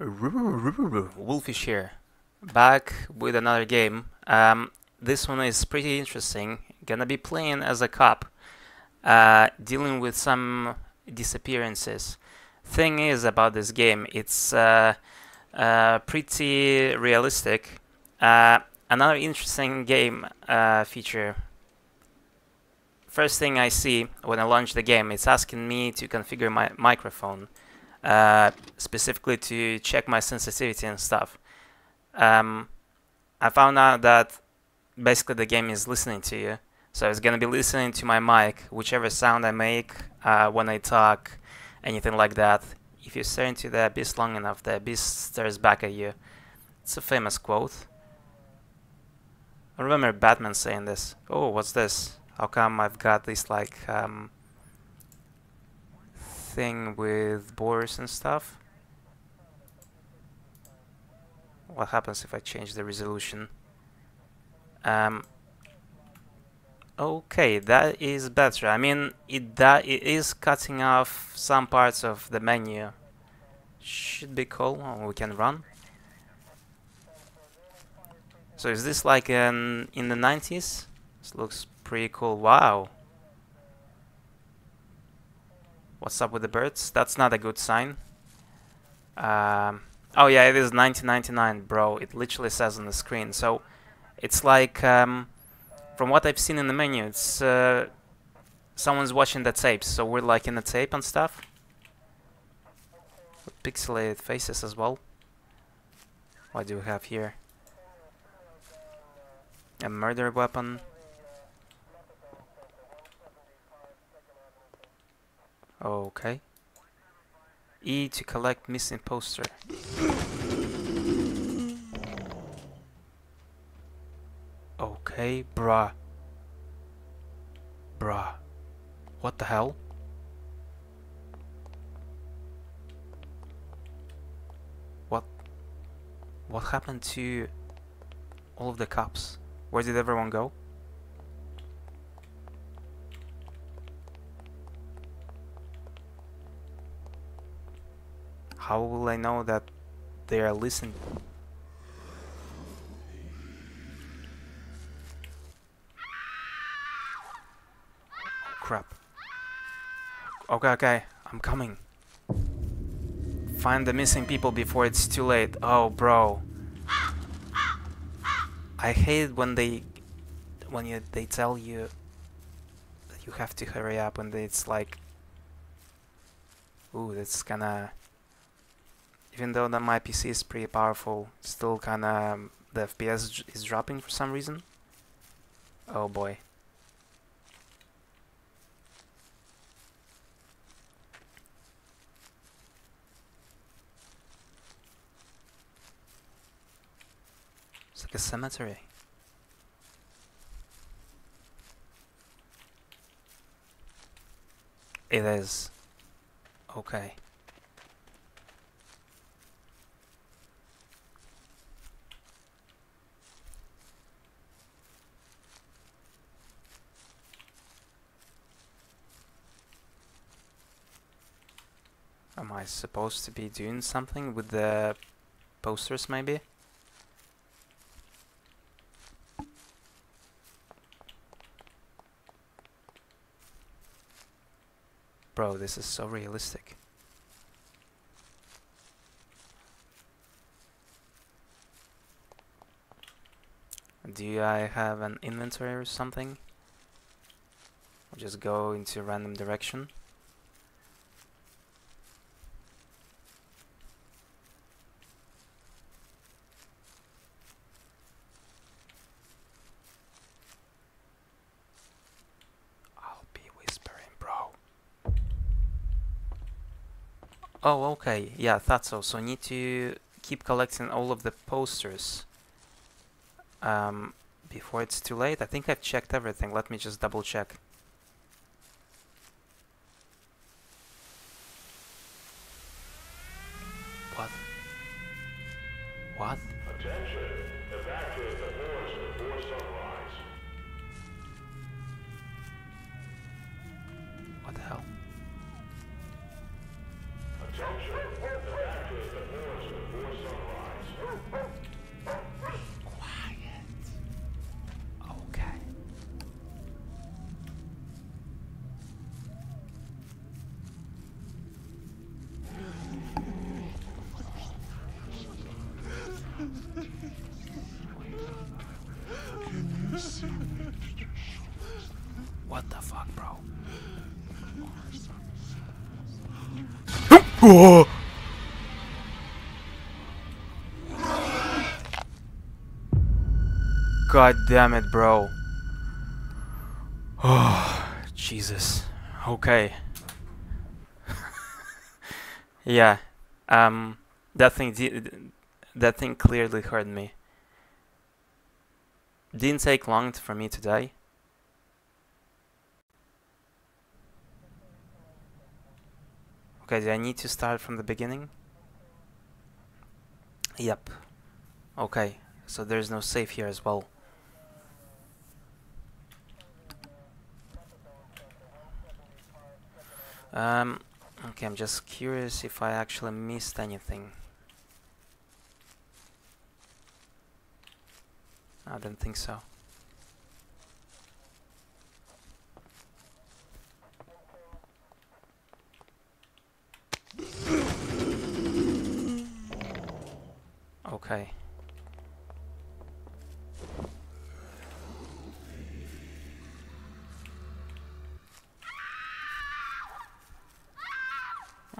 Wolfeesh here, back with another game. This one is pretty interesting. Gonna be playing as a cop, dealing with some disappearances. Thing is about this game, it's pretty realistic. Another interesting game feature. First thing I see when I launch the game, it's asking me to configure my microphone. Specifically to check my sensitivity and stuff. I found out that basically the game is listening to you, so it's gonna be listening to my mic, whichever sound I make when I talk, anything like that. If you stare into the abyss long enough, the abyss stares back at you. It's a famous quote. I remember Batman saying this. Oh, what's this? How come I've got this like thing with borders and stuff? What happens if I change the resolution? Okay, that is better. I mean, it is cutting off some parts of the menu. Should be cool. Oh, we can run. So is this like in the 90s? This looks pretty cool. Wow. What's up with the birds? That's not a good sign. Oh yeah, it is 1999, bro. It literally says on the screen. So it's like, from what I've seen in the menu, it's someone's watching the tapes. So we're like in the tape and stuff. With pixelated faces as well. What do we have here? A murder weapon. Okay. E to collect missing poster. Okay, bruh. Bruh. What the hell? What happened to all of the cops? Where did everyone go? How will I know that they are listening? Crap. Okay, I'm coming. Find the missing people before it's too late. Oh, bro. I hate it when they tell you that you have to hurry up, and it's like, ooh, that's kinda. Even though that my PC is pretty powerful, still kinda the FPS is dropping for some reason. Oh boy. It's like a cemetery. It is. Okay. Am I supposed to be doing something with the posters, maybe? Bro, this is so realistic. Do I have an inventory or something? I'll just go into a random direction. Oh, okay. Yeah, I thought so. So need to keep collecting all of the posters before it's too late. I think I've checked everything. Let me just double check. What? What? Attention. Evacuate the forest before sunrise. What the hell? Attention! Evacuate the forest! Whoa. God damn it, bro. Oh, Jesus. Okay. Yeah. That thing clearly hurt me. Didn't take long for me to die. Okay, do I need to start from the beginning? Yep. Okay, so there's no save here as well. Okay, I'm just curious if I actually missed anything. I don't think so. Okay.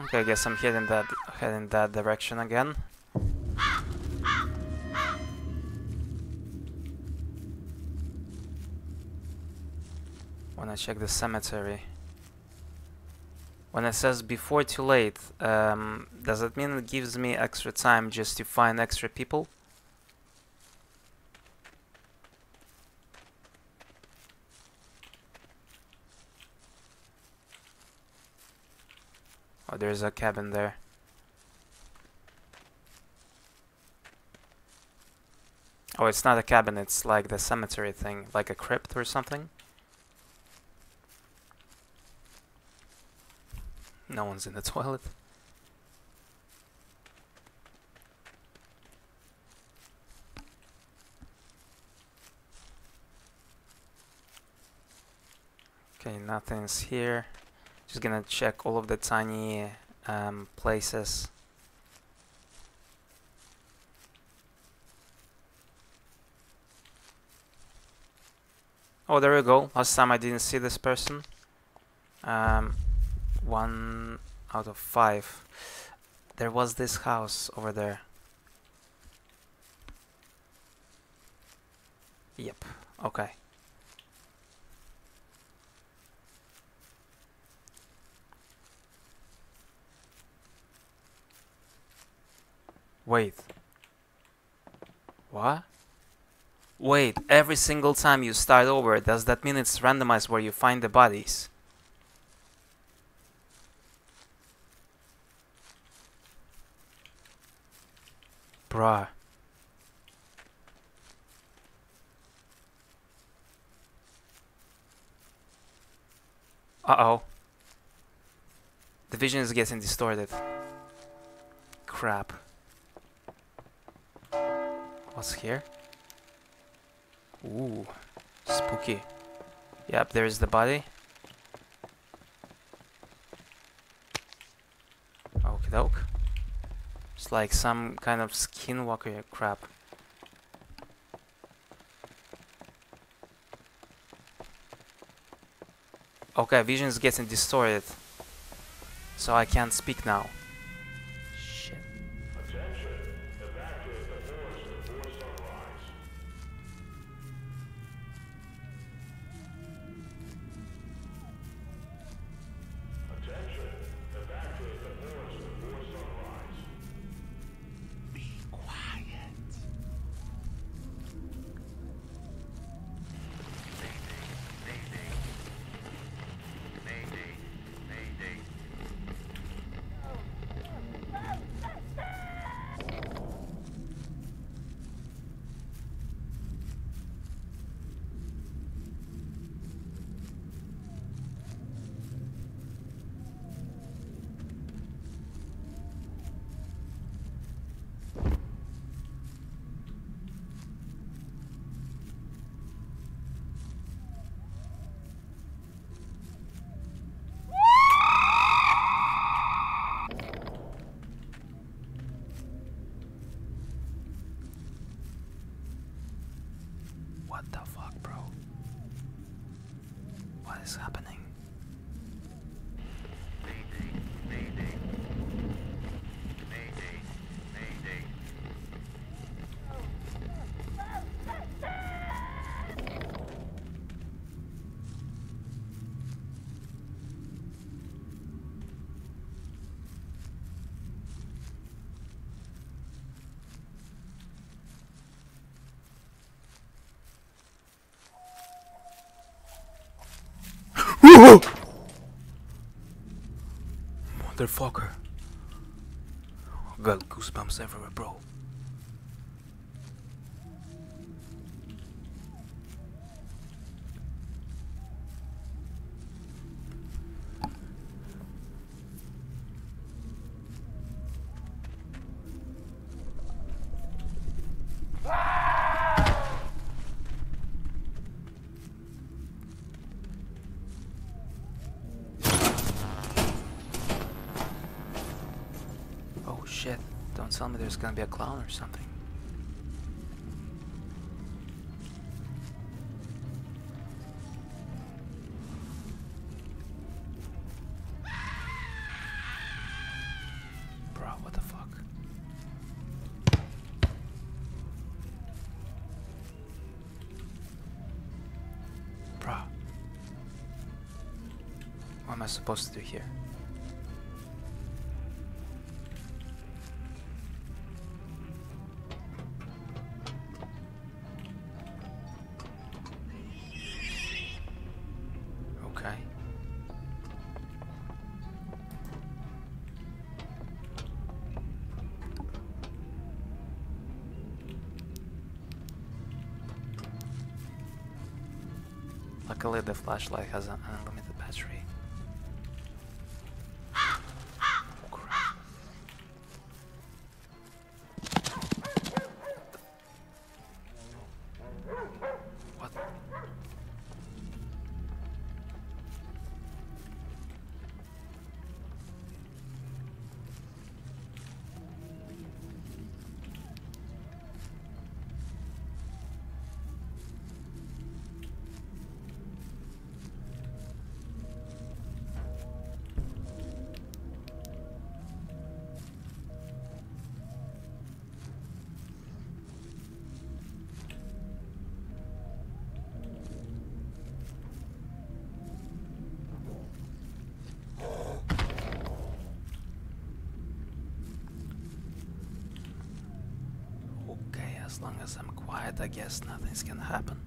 Okay, I guess I'm heading that direction again. Wanna check the cemetery. When it says before too late, does that mean it gives me extra time just to find extra people? Oh, there's a cabin there. Oh, it's not a cabin, it's like the cemetery thing, like a crypt or something. No one's in the toilet. Okay, nothing's here. Just gonna check all of the tiny places. Oh, there we go. Last time I didn't see this person. 1 out of 5. There was this house over there. Yep. Okay. Wait. What? Wait, every single time you start over, does that mean it's randomized where you find the bodies? Bruh. Uh-oh. The vision is getting distorted. Crap. What's here? Ooh. Spooky. Yep, there's the body. Okie doke. It's like some kind of skinwalker crap. Okay, vision is getting distorted. So I can't speak now. Shit. Attention. The fact is the forest before sunrise. Attention. The fact is the forest before sunrise. What the fuck, bro? What is happening? motherfucker. Got goosebumps everywhere, bro. Shit, don't tell me there's gonna be a clown or something. Bro, what the fuck? Bro. What am I supposed to do here? Luckily, the flashlight has an unlimited battery. Oh, crap. What? As long as I'm quiet, I guess nothing's gonna happen.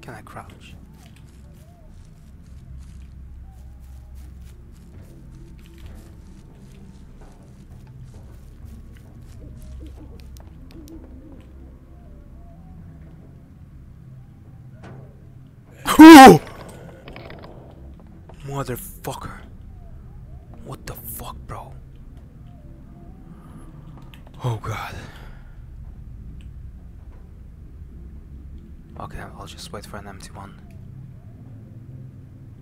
Can I crouch? Motherfucker. What the fuck, bro? Oh god. Okay, I'll just wait for an empty one.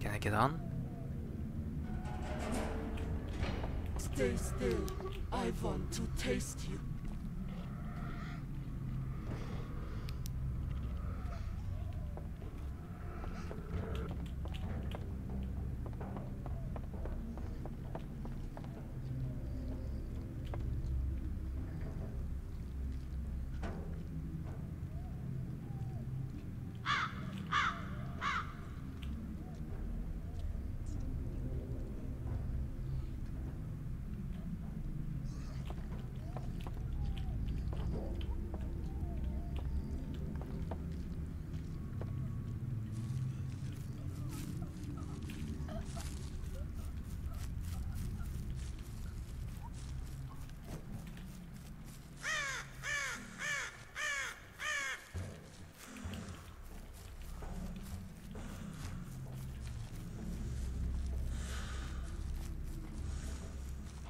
Can I get on? Stay still. I want to taste you.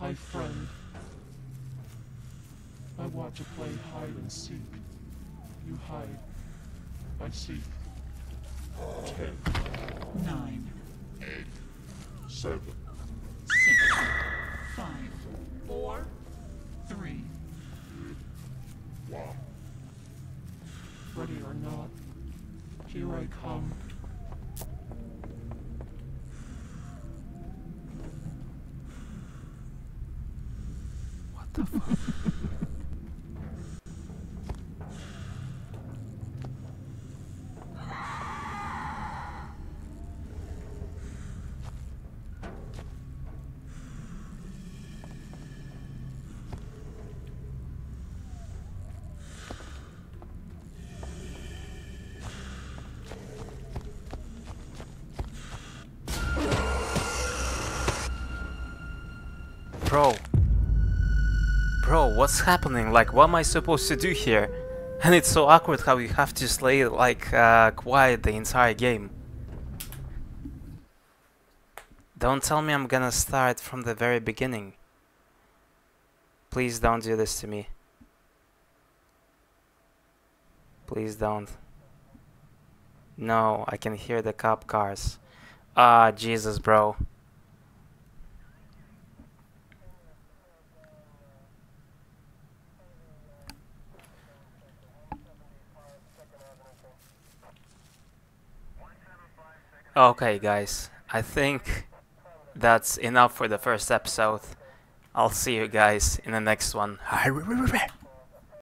Hi friend, I want to play hide and seek. You hide, I seek. 10, 9, 8, 7, 6, 5, 4, 3, 2, 1. Ready or not, here I come. What the fuck? Bro, what's happening? Like, what am I supposed to do here? And it's so awkward how you have to stay, like, quiet the entire game. Don't tell me I'm gonna start from the very beginning. Please don't do this to me. Please don't. No, I can hear the cop cars. Ah, Jesus, bro. Okay guys, I think that's enough for the first episode. I'll see you guys in the next one.